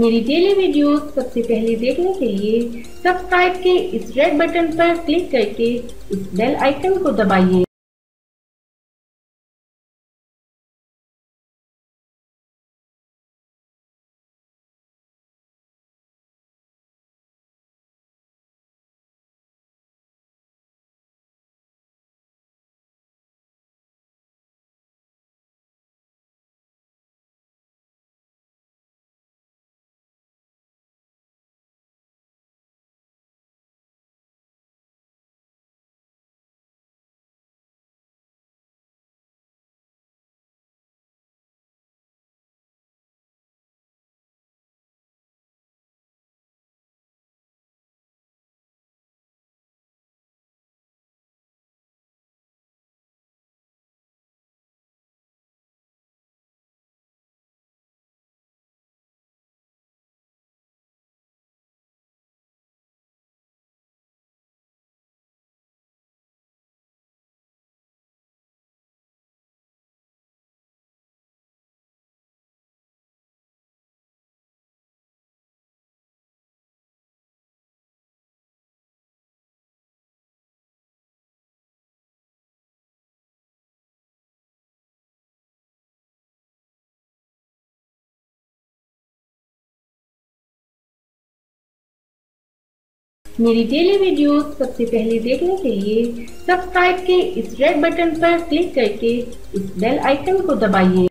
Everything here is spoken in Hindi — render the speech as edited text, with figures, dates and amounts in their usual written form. मेरी डेली वीडियोस सबसे पहले देखने के लिए सब्सक्राइब के इस रेड बटन पर क्लिक करके इस बेल आइकन को दबाइए। मेरी डेली वीडियोस सबसे पहले देखने के लिए सब्सक्राइब के इस रेड बटन पर क्लिक करके इस बेल आइकन को दबाइए।